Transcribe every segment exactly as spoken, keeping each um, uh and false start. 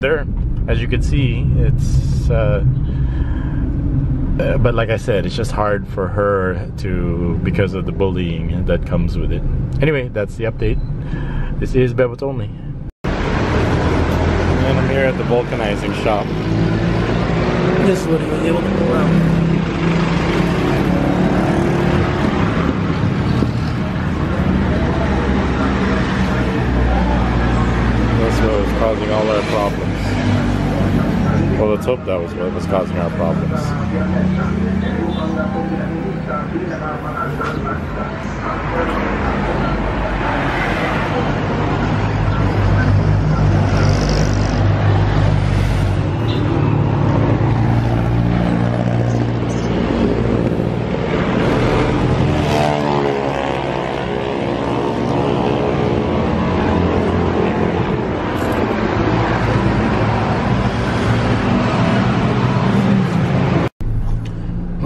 There, as you can see, it's uh, but like I said, it's just hard for her to, because of the bullying that comes with it. Anyway, that's the update. This is Bebot Only, and I'm here at the vulcanizing shop. This would be able to go out. This was causing all our problems. Well, let's hope that was what was causing our problems.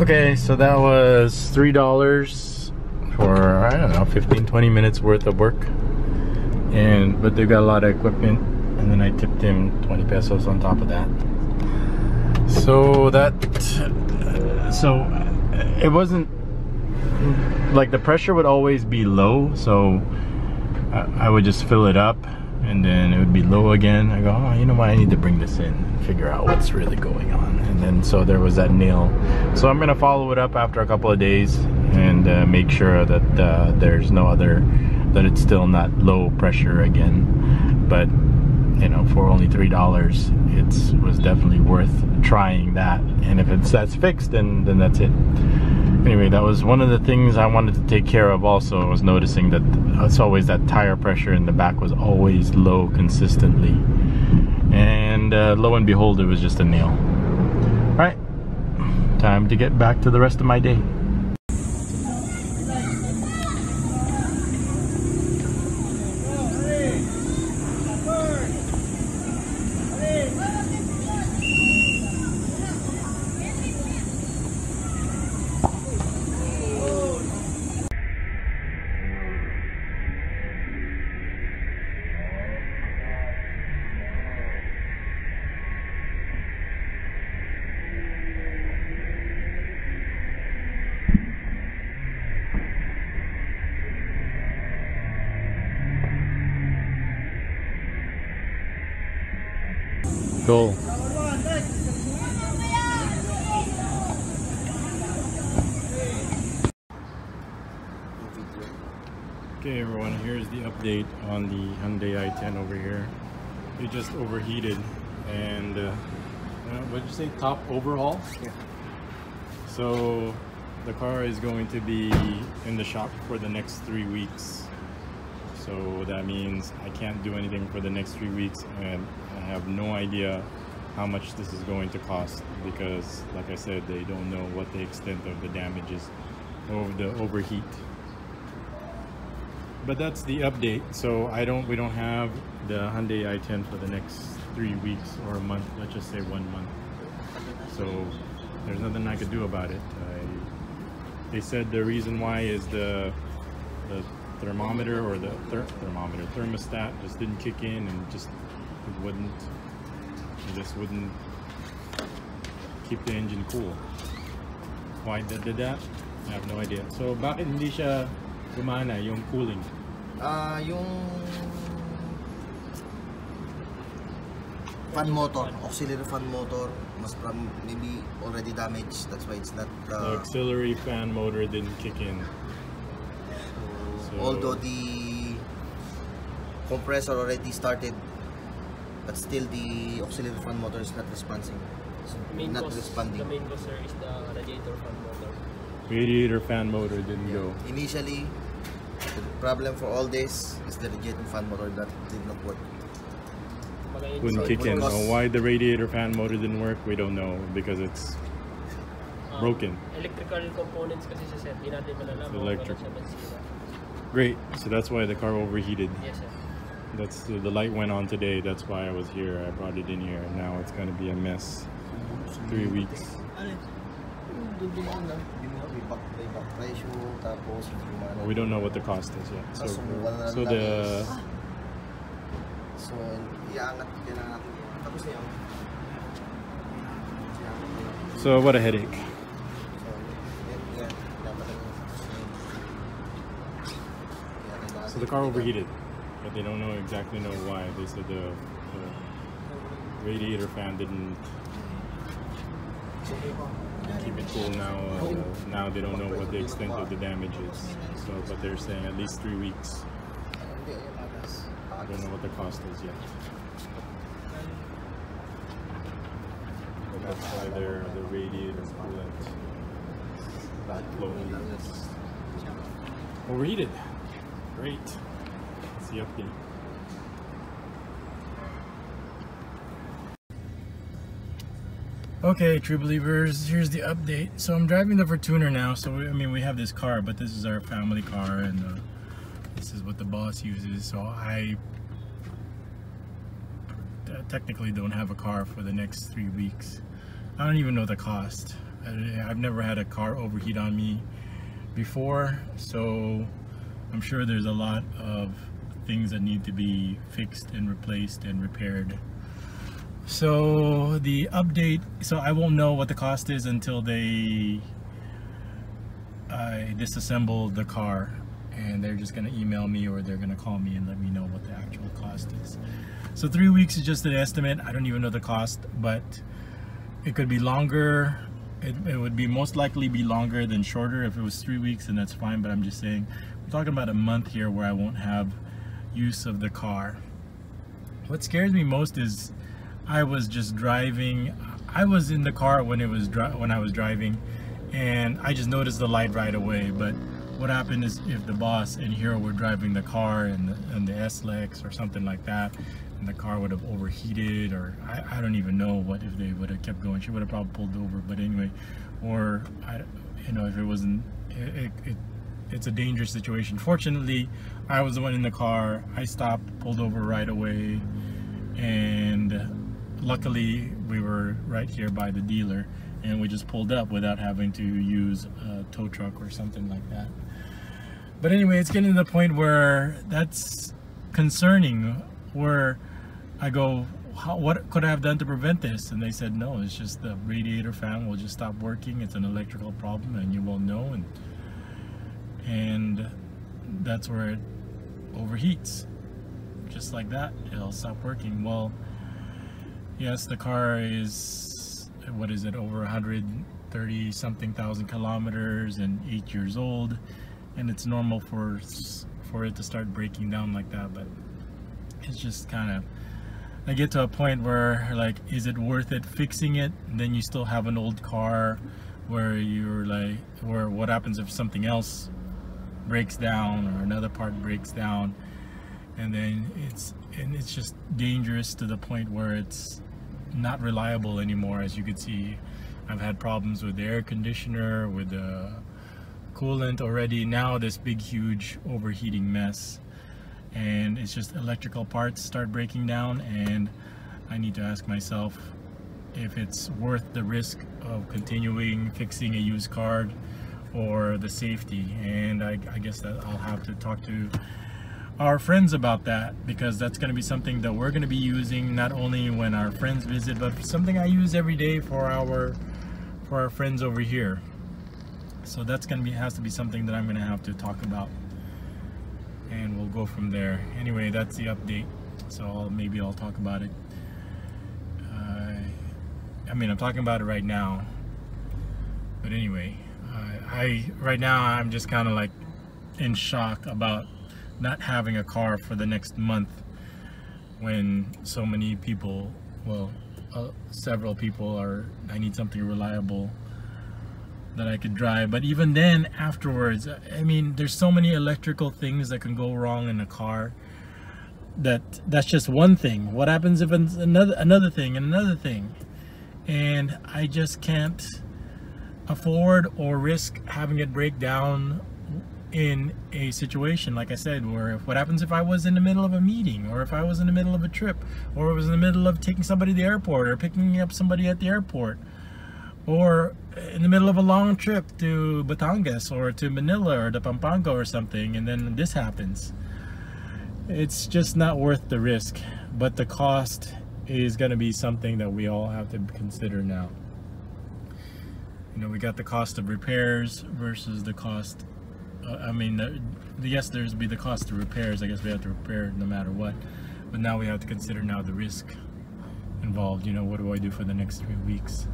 Okay, so that was three dollars for, I don't know, fifteen, twenty minutes worth of work. And but they've got a lot of equipment, and then I tipped him twenty pesos on top of that. So that, uh, so it wasn't, like the pressure would always be low, so I, I would just fill it up and then it would be low again. I go, oh, you know what, I need to bring this in and figure out what's really going on. And then so there was that nail. So I'm gonna follow it up after a couple of days and uh, make sure that uh, there's no other, that it's still not low pressure again. But you know, for only three dollars, it was definitely worth trying that. And if it's that's fixed, then, then that's it. Anyway, that was one of the things I wanted to take care of also, was noticing that it's always that tire pressure in the back was always low consistently. And uh, lo and behold, it was just a nail. All right, time to get back to the rest of my day. Cool. Okay everyone, here's the update on the Hyundai i ten over here. It just overheated and uh, what did you say, top overhaul? Yeah. So the car is going to be in the shop for the next three weeks. So that means I can't do anything for the next three weeks and I have no idea how much this is going to cost, because like I said, they don't know what the extent of the damage is of the overheat. But that's the update. So I don't, we don't have the Hyundai i ten for the next three weeks or a month, let's just say one month. So there's nothing I could do about it. I, they said the reason why is the, the thermometer or the ther thermometer thermostat just didn't kick in, and just it wouldn't it just wouldn't keep the engine cool. Why did did that? I have no idea. So bakit hindi siya gumana yung cooling? Ah, uh, yung fan motor, auxiliary fan motor was maybe already damaged. That's why it's not uh... the auxiliary fan motor didn't kick in. So, although the compressor already started, but still the auxiliary fan motor is not responding. So main not cause, responding. The main cause, sir, is the radiator fan motor. Radiator fan motor didn't yeah. go. Initially, the problem for all this is the radiator fan motor that did not work. Wouldn't so kick in. Cause... Why the radiator fan motor didn't work, we don't know, because it's uh, broken. Electrical components, kasi sa set, hindi natin malalaman. Electric. Great, so that's why the car overheated. Yes, sir. That's the, the light went on today. That's why I was here. I brought it in here, and now it's going to be a mess. Three weeks. Well, we don't know what the cost is yet. So, so the. So yeah. So what a headache. So the car overheated, but they don't know exactly know why. They said the, the radiator fan didn't keep it cool. Now, uh, now they don't know what the extent of the damage is. So, but they're saying at least three weeks. I don't know what the cost is yet. That's why they're the radiator coolant blowing overheated. Great. That's the update. Okay, true believers, here's the update. So I'm driving the Fortuner now. So we, I mean, we have this car, but this is our family car, and uh, this is what the boss uses. So I technically don't have a car for the next three weeks. I don't even know the cost. I've never had a car overheat on me before, so I'm sure there's a lot of things that need to be fixed and replaced and repaired. So the update, so I won't know what the cost is until they I disassemble the car, and they're just going to email me or they're going to call me and let me know what the actual cost is. So three weeks is just an estimate. I don't even know the cost, but it could be longer. It, it would be most likely be longer than shorter. If it was three weeks, then that's fine. But I'm just saying, we're talking about a month here where I won't have use of the car. What scares me most is I was just driving. I was in the car when it was dri- when I was driving, and I just noticed the light right away. But what happened is if the boss and Hero were driving the car and the, and the S L E X or something like that, and the car would have overheated, or I, I don't even know what if they would have kept going. She would have probably pulled over, but anyway, or I, you know, if it wasn't, it, it, it it's a dangerous situation. Fortunately, I was the one in the car. I stopped, pulled over right away, and luckily we were right here by the dealer, and we just pulled up without having to use a tow truck or something like that. But anyway, it's getting to the point where that's concerning, where I go, how, what could I have done to prevent this? And they said, no, it's just the radiator fan will just stop working. It's an electrical problem and you won't know. And, and that's where it overheats. Just like that, it'll stop working. Well, yes, the car is, what is it, over one hundred thirty something thousand kilometers and eight years old. And it's normal for for it to start breaking down like that, but it's just kind of, I get to a point where like, is it worth it fixing it? And then you still have an old car where you're like, where what happens if something else breaks down or another part breaks down, and then it's and it's just dangerous to the point where it's not reliable anymore. As you can see, I've had problems with the air conditioner, with the coolant already, now this big huge overheating mess, and it's just electrical parts start breaking down, and I need to ask myself if it's worth the risk of continuing fixing a used car or the safety. And I, I guess that I'll have to talk to our friends about that, because that's going to be something that we're going to be using not only when our friends visit, but something I use every day for our for our friends over here. So that's gonna be has to be something that I'm gonna have to talk about, and we'll go from there. Anyway, that's the update. So I'll, maybe I'll talk about it. Uh, I mean, I'm talking about it right now. But anyway, uh, I right now I'm just kind of like in shock about not having a car for the next month, when so many people, well, uh, several people are. I need something reliable that I could drive. But even then, afterwards, I mean, there's so many electrical things that can go wrong in a car. That that's just one thing. What happens if it's another another thing and another thing? And I just can't afford or risk having it break down in a situation, like I said, where if, what happens if I was in the middle of a meeting, or if I was in the middle of a trip, or I was in the middle of taking somebody to the airport, or picking up somebody at the airport, or in the middle of a long trip to Batangas or to Manila or to Pampanga or something, and then this happens. It's just not worth the risk, but the cost is going to be something that we all have to consider now. You know, we got the cost of repairs versus the cost, uh, I mean, uh, yes, there's be the cost of repairs. I guess we have to repair no matter what, but now we have to consider now the risk involved. You know, what do I do for the next three weeks?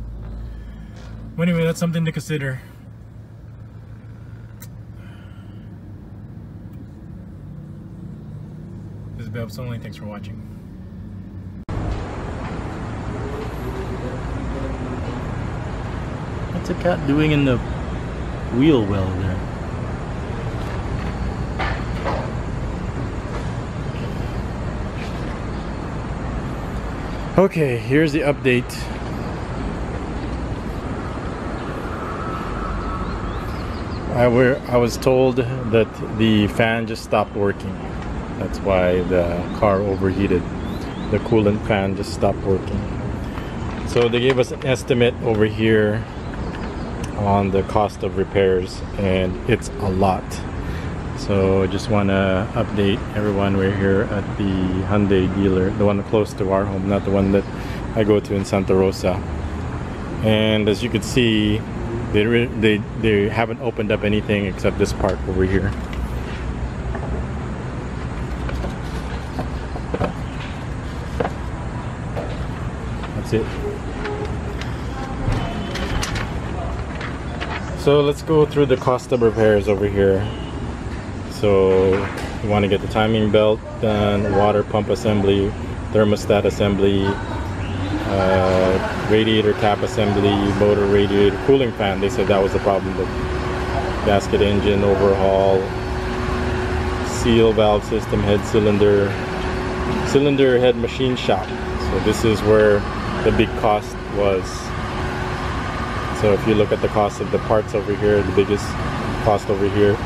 Well, anyway, that's something to consider. This is Babs Only. Thanks for watching. What's a cat doing in the wheel well there? Okay, here's the update. I were I was told that the fan just stopped working. That's why the car overheated. The coolant fan just stopped working. So they gave us an estimate over here on the cost of repairs, and it's a lot. So I just want to update everyone. We're here at the Hyundai dealer, the one close to our home, not the one that I go to in Santa Rosa. And as you can see, they they they haven't opened up anything except this part over here. That's it. So let's go through the cost of repairs over here. So you want to get the timing belt done, water pump assembly, thermostat assembly, uh, radiator cap assembly, motor radiator, cooling fan. They said that was the problem. The gasket engine overhaul, seal valve system, head cylinder, cylinder head machine shop. So this is where the big cost was. So if you look at the cost of the parts over here, the biggest cost over here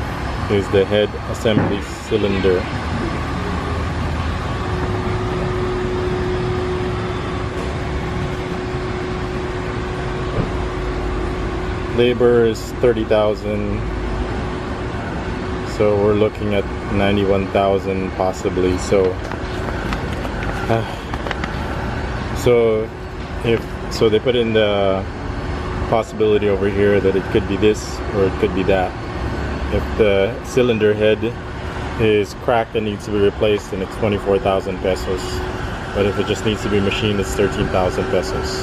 is the head assembly cylinder. Labor is thirty thousand. So we're looking at ninety-one thousand possibly. So uh, so if so they put in the possibility over here that it could be this or it could be that. If the cylinder head is cracked and needs to be replaced, then it's twenty-four thousand pesos. But if it just needs to be machined, it's thirteen thousand pesos.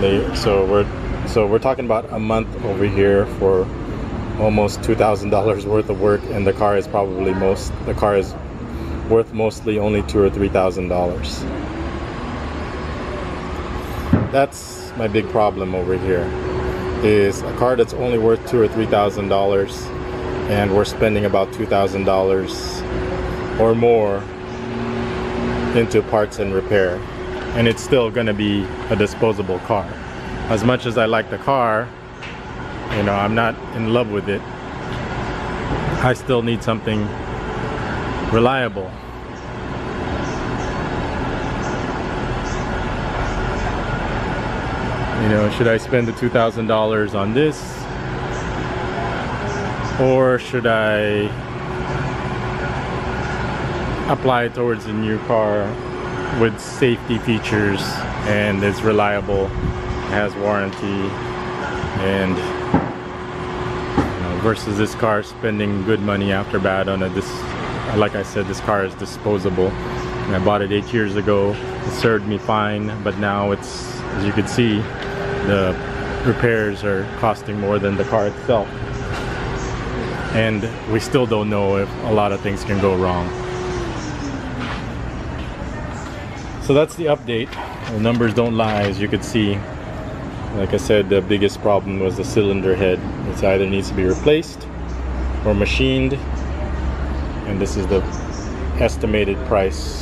They, so we're so we're talking about a month over here for almost two thousand dollars worth of work, and the car is probably most the car is worth mostly only two or three thousand dollars. That's my big problem over here, is a car that's only worth two or three thousand dollars, and we're spending about two thousand dollars or more into parts and repair, and it's still going to be a disposable car. As much as I like the car, you know, I'm not in love with it. I still need something reliable. You know, should I spend the two thousand dollars on this, or should I apply it towards a new car with safety features and is reliable, has warranty, and you know, versus this car spending good money after bad on a this. Like I said, this car is disposable, and I bought it eight years ago. It served me fine, but now it's, as you can see, the repairs are costing more than the car itself, and we still don't know if a lot of things can go wrong. So that's the update. The numbers don't lie, as you can see. Like I said, the biggest problem was the cylinder head. It either needs to be replaced or machined, and this is the estimated price.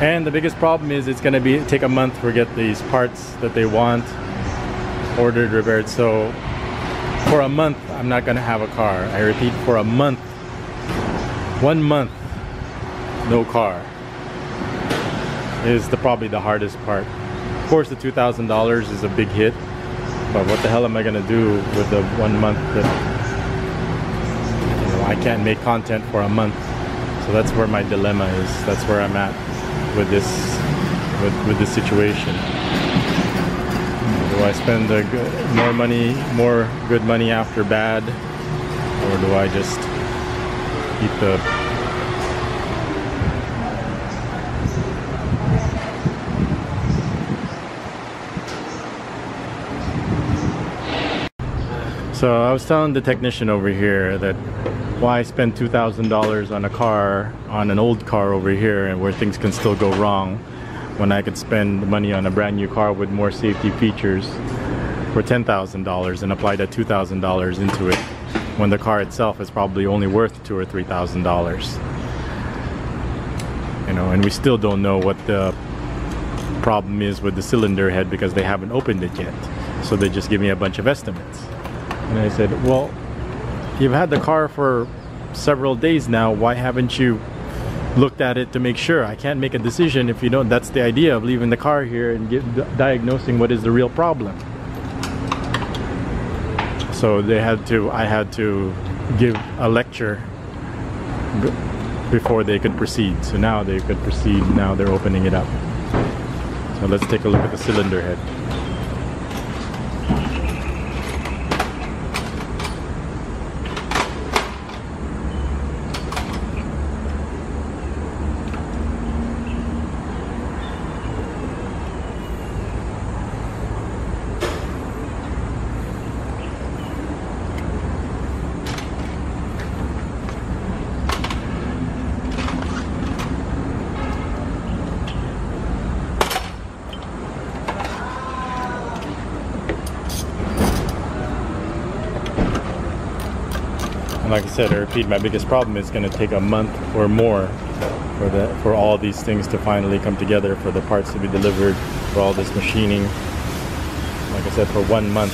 And the biggest problem is it's going to be take a month to get these parts that they want ordered, repaired. So for a month, I'm not going to have a car. I repeat, for a month, one month, no car. is the probably the hardest part. Of course, the two thousand dollars is a big hit, but what the hell am I gonna do with the one month that, you know, I can't make content for a month? So that's where my dilemma is. That's where I'm at with this with, with this situation. Do I spend a good, more money, more good money after bad, or do I just keep the So I was telling the technician over here that why spend two thousand dollars on a car, on an old car over here, and where things can still go wrong, when I could spend money on a brand new car with more safety features for ten thousand dollars and apply that two thousand dollars into it, when the car itself is probably only worth two or three thousand dollars. You know, and we still don't know what the problem is with the cylinder head because they haven't opened it yet. So they just give me a bunch of estimates. And I said, well, you've had the car for several days now. Why haven't you looked at it to make sure? I can't make a decision if you don't. That's the idea of leaving the car here and get, diagnosing what is the real problem. So they had to, I had to give a lecture b before they could proceed. So now they could proceed. Now they're opening it up. So let's take a look at the cylinder head. Like I said, I repeat, my biggest problem is going to take a month or more for the, for all these things to finally come together, for the parts to be delivered, for all this machining. Like I said, for one month.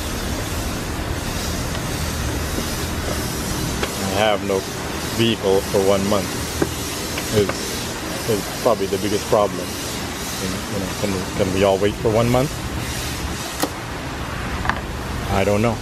I have no vehicle for one month. It's, it's probably the biggest problem. You know, can, can we all wait for one month? I don't know.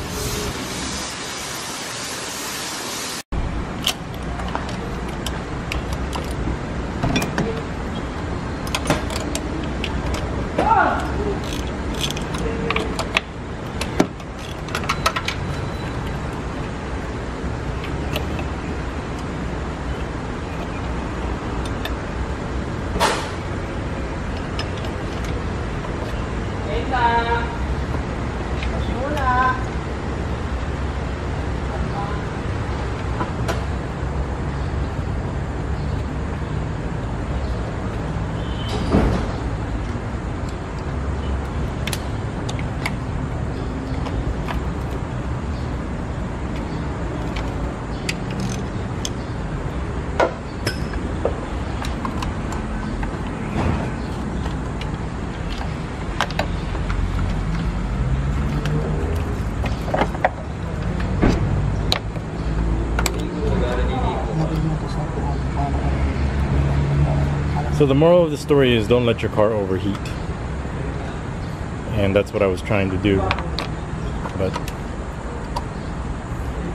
So the moral of the story is, don't let your car overheat. And that's what I was trying to do. But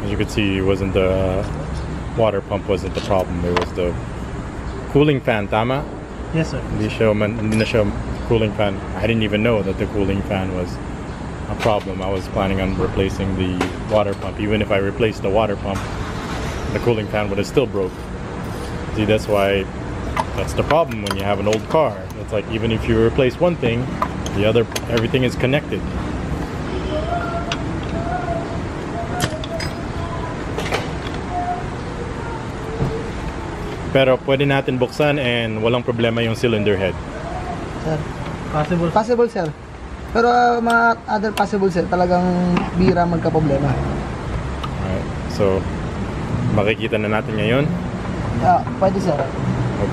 as you could see, it wasn't the water pump wasn't the problem. It was the cooling fan, tama? Yes, sir. The cooling fan. I didn't even know that the cooling fan was a problem. I was planning on replacing the water pump. Even if I replaced the water pump, the cooling fan would have still broke. See, that's why. That's the problem when you have an old car. It's like, even if you replace one thing, the other, everything is connected. Pero pwede natin buksan and walang problema yung cylinder head. Sir, possible. Possible, sir. Pero uh, mga other possible, sir, talagang bira magka-problema. Alright, so makikita na natin ngayon? Yeah, pwede, sir.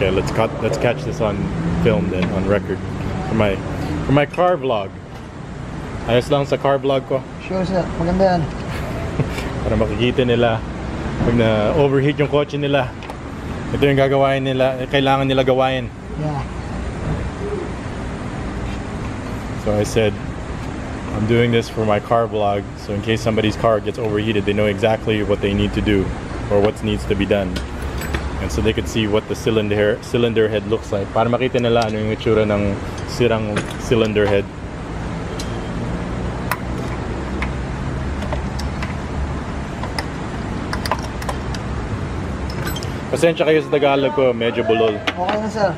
Okay, let's cut, let's catch this on film then, on record, for my for my car vlog. Ayos lang sa car vlog ko. Sure, sir. Maganda yan. Para makikita nila pag na overheat yung kotse nila. Ito yung gagawain nila, kailangan nila gawain. Yeah. So I said, I'm doing this for my car vlog, so in case somebody's car gets overheated, they know exactly what they need to do or what needs to be done. And so they could see what the cylinder cylinder head looks like. Para makita nila ano yung itsura ng sirang cylinder head. Pasensya kayo sa Tagalog ko, medyo bulol. Okay na, sir.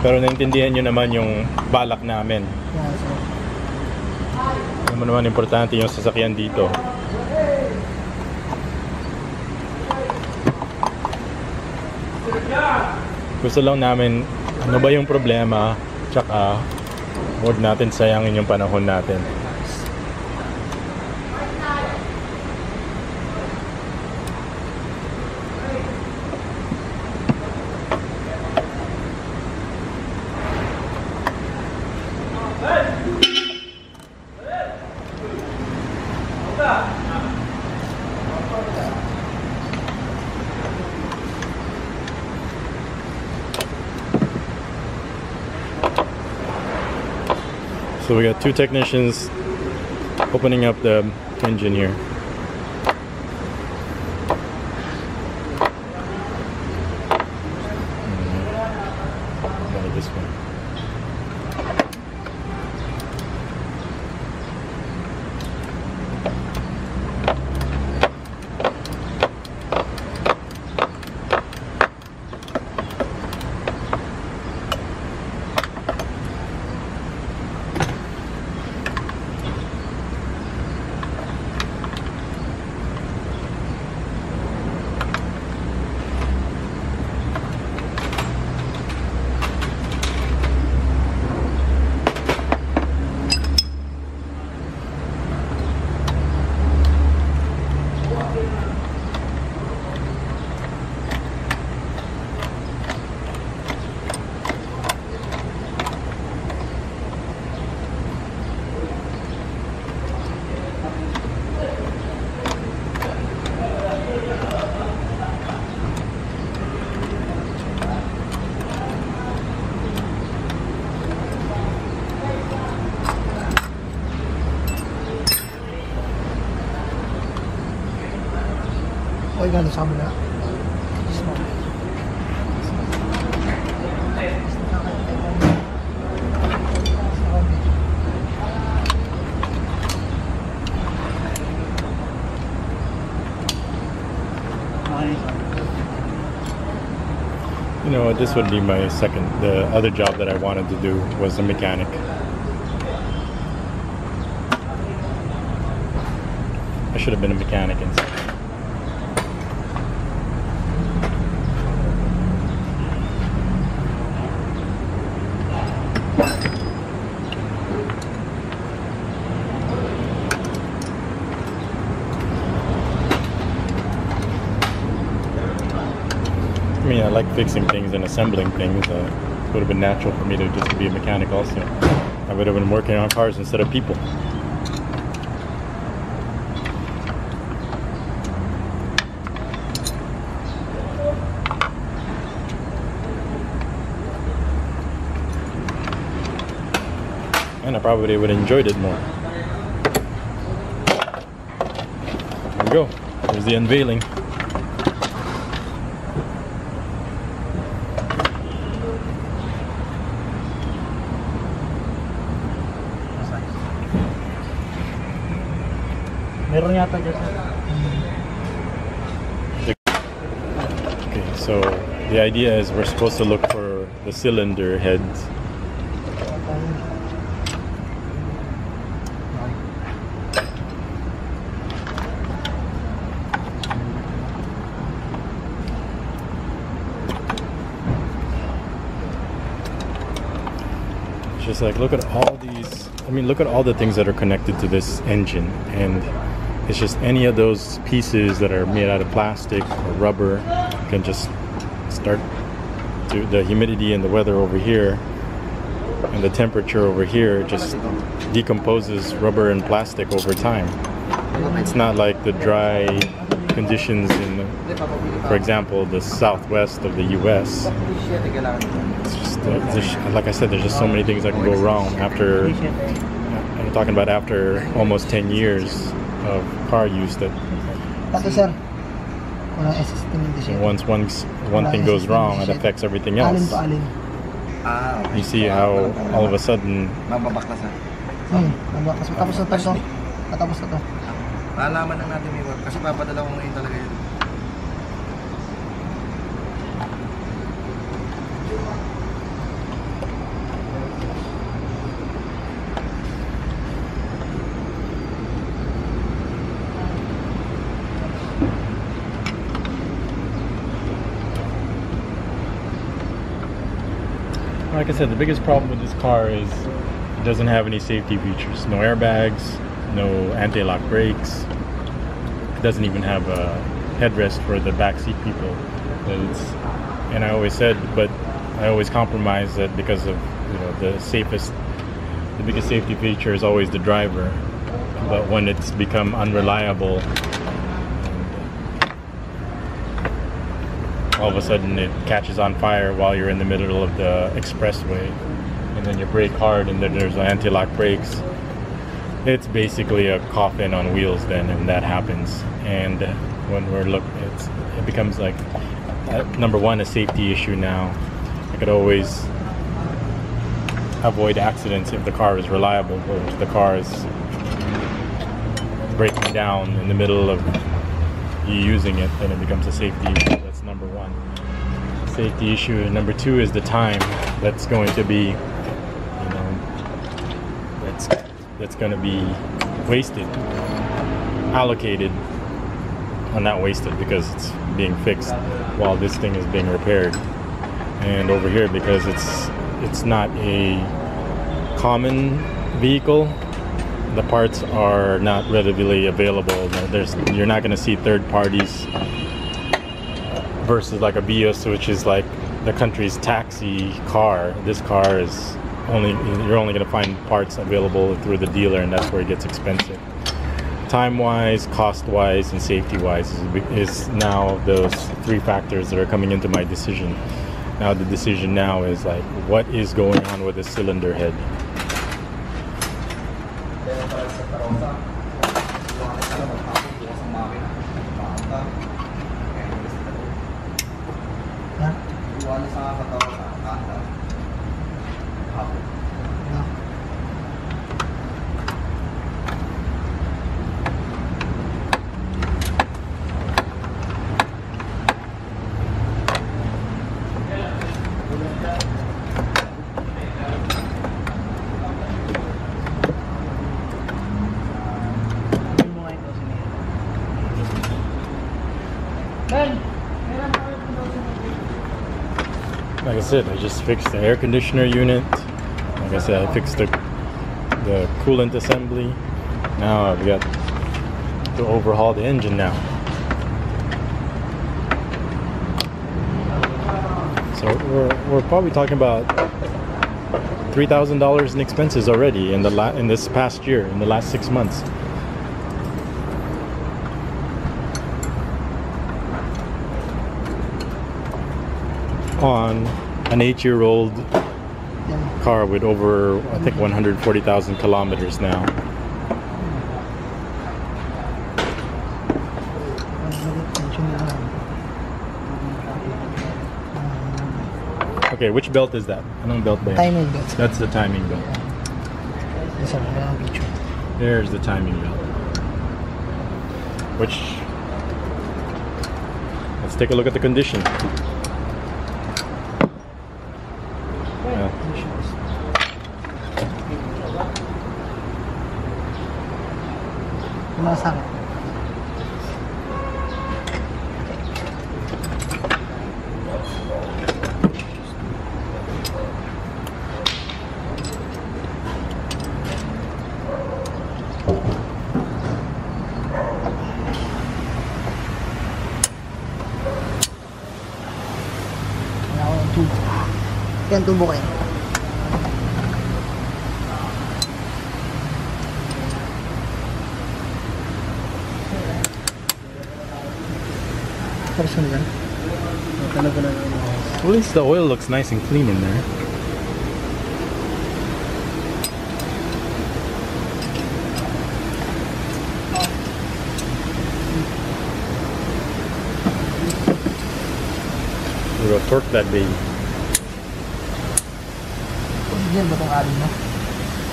Pero naintindihan nyo naman yung balak namin. Yes, naman naman importante yung sasakyan dito. Gusto lang namin ano ba yung problema, tsaka huwag natin sayangin yung panahon natin. So we got two technicians opening up the engine here. Got to sum it up. You know, this would be my second. The other job that I wanted to do was a mechanic. I should have been a mechanic instead. I mean, I like fixing things and assembling things. Uh, it would have been natural for me to just be a mechanic also. I would have been working on cars instead of people. And I probably would have enjoyed it more. There we go. There's the unveiling. Okay, so the idea is we're supposed to look for the cylinder heads. Just like look at all these, I mean look at all the things that are connected to this engine, and it's just any of those pieces that are made out of plastic or rubber can just start to the humidity and the weather over here and the temperature over here just decomposes rubber and plastic over time. It's not like the dry conditions in, for example, the southwest of the U S. It's just, uh, just, like I said, there's just so many things that can go wrong after, I'm talking about after almost ten years of car use, that once one, one thing goes wrong, it affects everything else. You see how all of a sudden alaman na natin may work kasi papadala ko ngayon talaga yun. Like I said, the biggest problem with this car is it doesn't have any safety features. No airbags, no anti-lock brakes. It doesn't even have a headrest for the backseat people. It's, and I always said, but I always compromise that because of, you know, the safest, the biggest safety feature is always the driver. But when it's become unreliable, all of a sudden it catches on fire while you're in the middle of the expressway, and then you brake hard, and then there's anti-lock brakes. It's basically a coffin on wheels then, and that happens. And when we're look, it's, it becomes like uh, number one, a safety issue now. I could always avoid accidents if the car is reliable, but if the car is breaking down in the middle of you using it, then it becomes a safety issue. That's number one, safety issue. And number two is the time that's going to be, you know, that's that's going to be wasted, allocated, well, not wasted because it's being fixed while this thing is being repaired. And over here, because it's it's not a common vehicle, the parts are not readily available. There's, you're not going to see third parties versus like a BIOS, which is like the country's taxi car. This car is only, you're only going to find parts available through the dealer, and that's where it gets expensive. Time-wise, cost-wise, and safety-wise is, is now those three factors that are coming into my decision. Now the decision now is like, what is going on with the cylinder head? Like I said, I just fixed the air conditioner unit. Like I said, I fixed the, the coolant assembly. Now I've got to overhaul the engine now. So we're, we're probably talking about three thousand dollars in expenses already in, the la in this past year, in the last six months. On an eight-year-old car with over, I think, one hundred forty thousand kilometers now. Okay, which belt is that? I don't belt by timing belt. That's the timing belt. There's the timing belt. Which, let's take a look at the condition. Yan tubo kayo. Fortuner. At least the oil looks nice and clean in there. We're gonna torque that baby.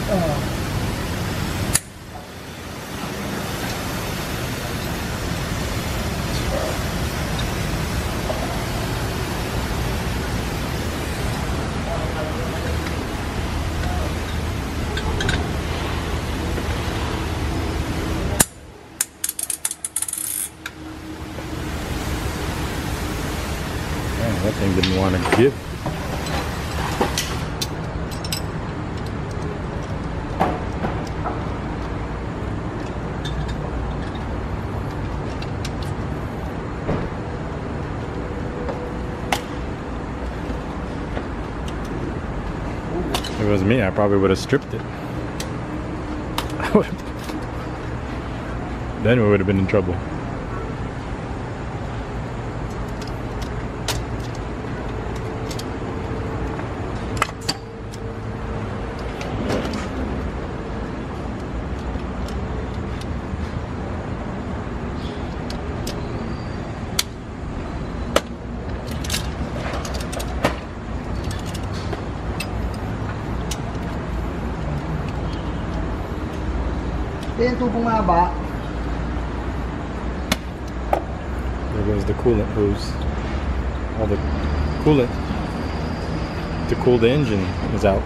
Oh. That thing didn't want to give. If it was me, I probably would have stripped it. Then we would have been in trouble. There goes the coolant hose. All the coolant to cool the engine is out.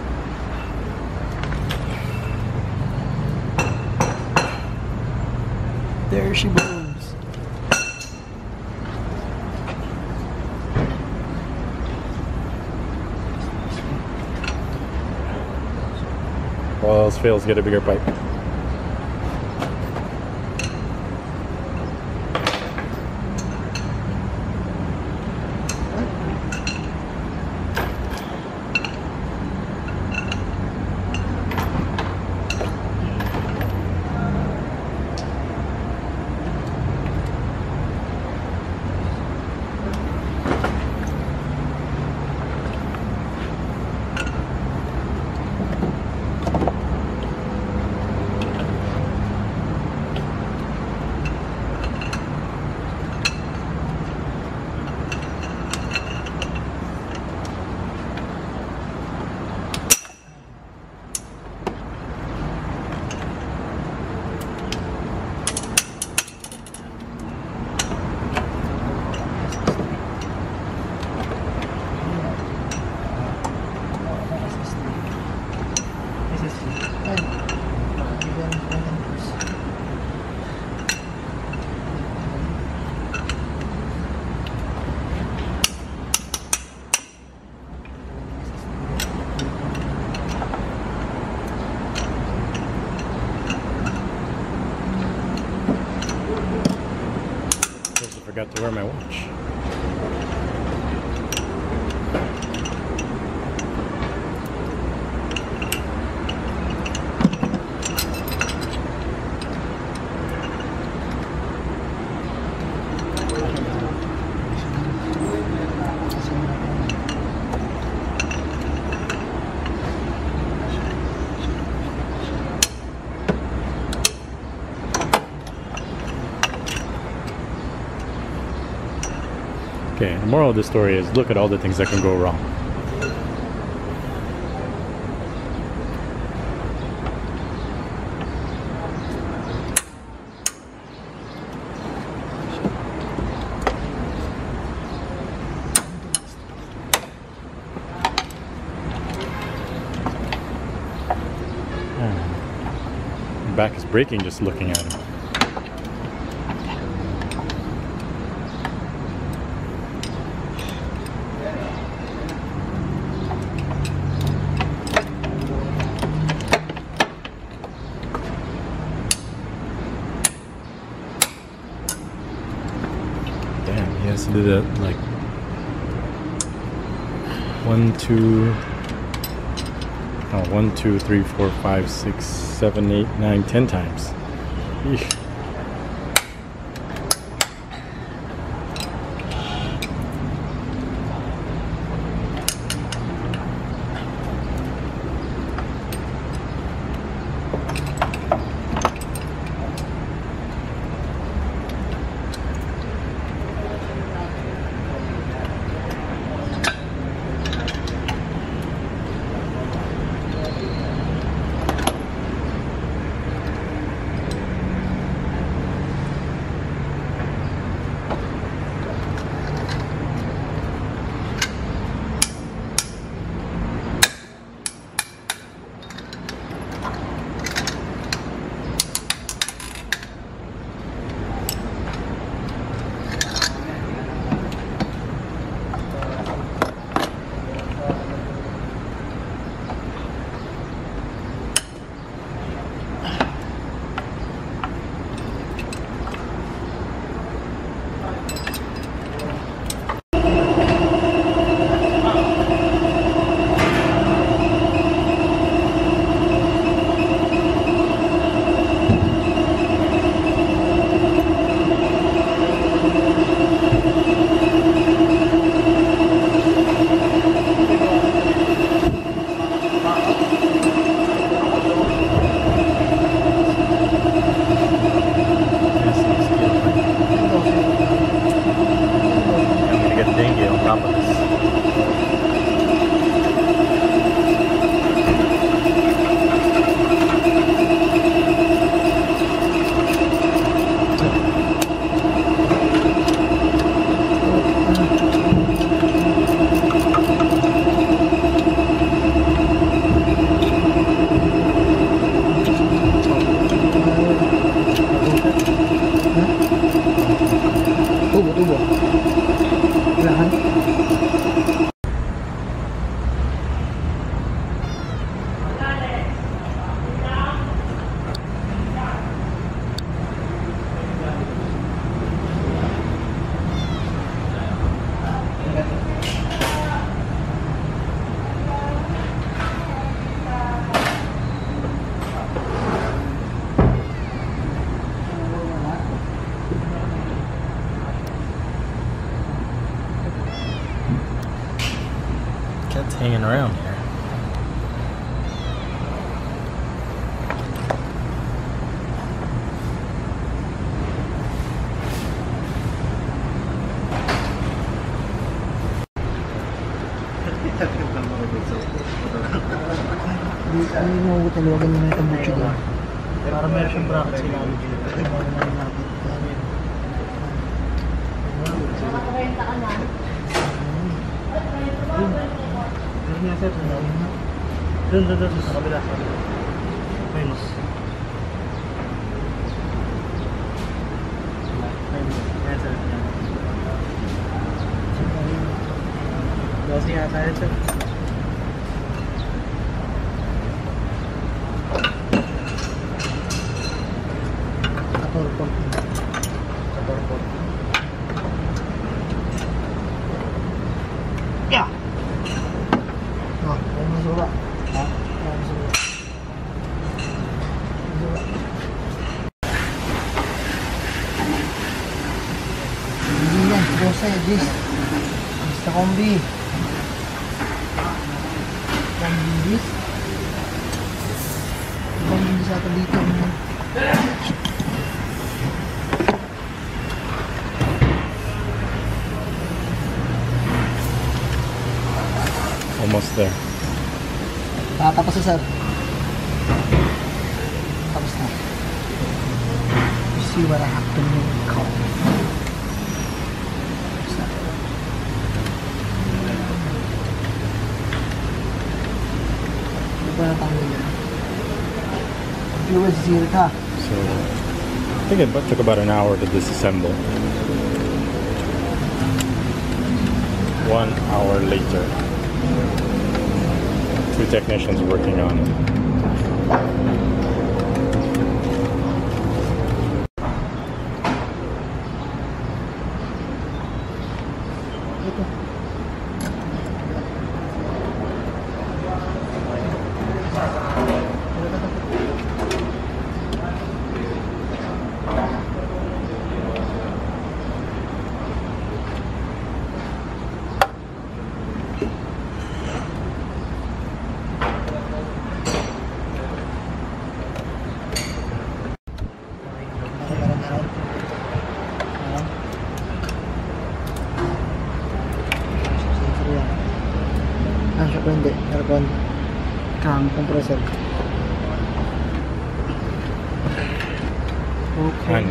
There she blows. All else fails, get a bigger pipe. I forgot to wear my watch. Okay, the moral of the story is look at all the things that can go wrong. Ah, my back is breaking just looking at him. Has to do that like one, two, no, one, two, three, four, five, six, seven, eight, nine, ten times. Eesh. Quiapas. Hanging around here. Doon, doon, doon, sa kabila, sa kabila. May mas. Ayan, sir. Dosi nga tayo, sir. This is the combi. Combi this. Combi this ako dito. Almost there. Ah, tapos na, sir. Tapos na. You see what I have to make. So, I think it took about an hour to disassemble. One hour later, two technicians working on it. Compressor. Okay.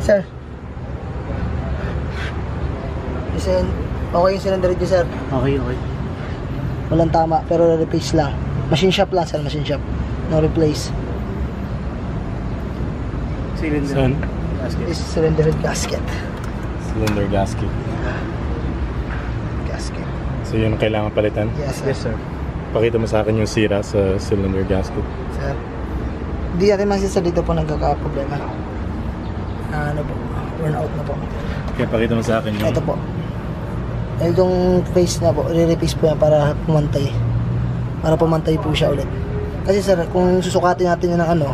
Sir. Isin, okay yung cylinder dito, sir? Okay, okay. Walang tama, pero replace lang. Machine shop lang, sir. Machine shop. No replace. Cylinder gasket. This is cylinder gasket. Cylinder gasket. So yun ang kailangan palitan? Yes, sir. Yes, sir. Pakita mo sa akin yung sira sa cylinder gasket. Sir, hindi natin masisir dito po nagkakaproblema. Uh, ano po, burn out na po. Kaya pakita mo sa akin yung... Ito po. Itong face na po, re-replace po yan para pumantay. Para pumantay po siya ulit. Kasi sir, kung susukatin natin yun ng ano,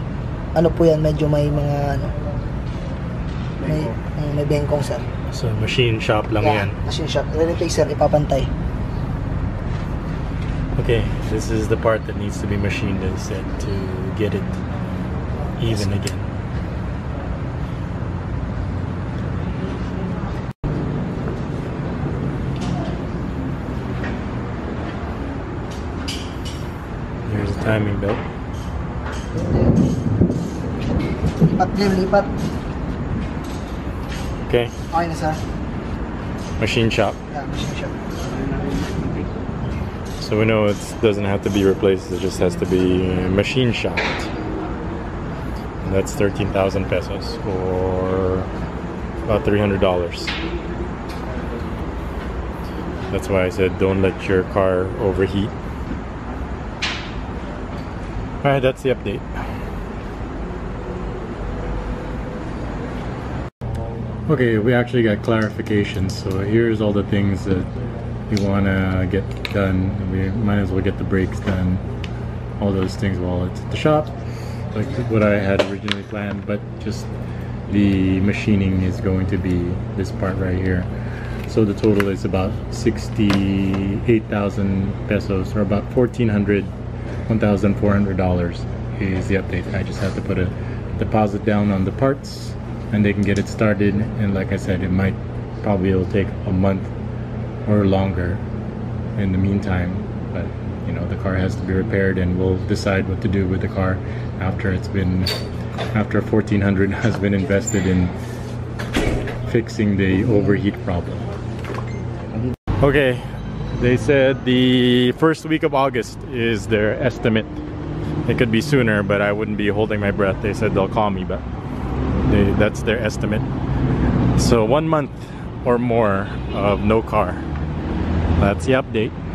ano po yan, medyo may mga ano... May, may bengkong, sir. So machine shop lang yeah, yan? Machine shop. Re-replace sir, ipapantay. Okay, this is the part that needs to be machined instead to get it even again. timing belt. Lipat, Lim, lipat. Okay. Okay na, sir. Machine shop. Yeah, machine shop. So we know it doesn't have to be replaced, it just has to be machine shopped. And that's thirteen thousand pesos or about three hundred dollars. That's why I said don't let your car overheat. Alright, that's the update. Okay, we actually got clarification, so here's all the things that you want to get done. We might as well get the brakes done, all those things while it's at the shop, like what I had originally planned, but just the machining is going to be this part right here. So the total is about sixty-eight thousand pesos, or about fourteen hundred, one thousand four hundred dollars is the update. I just have to put a deposit down on the parts and they can get it started, and like I said, it might probably it'll take a month or longer in the meantime, but you know, the car has to be repaired and we'll decide what to do with the car after it's been, after fourteen hundred has been invested in fixing the overheat problem. Okay, they said the first week of August is their estimate. It could be sooner, but I wouldn't be holding my breath. They said they'll call me, but they, that's their estimate. So one month or more of no car. That's the update.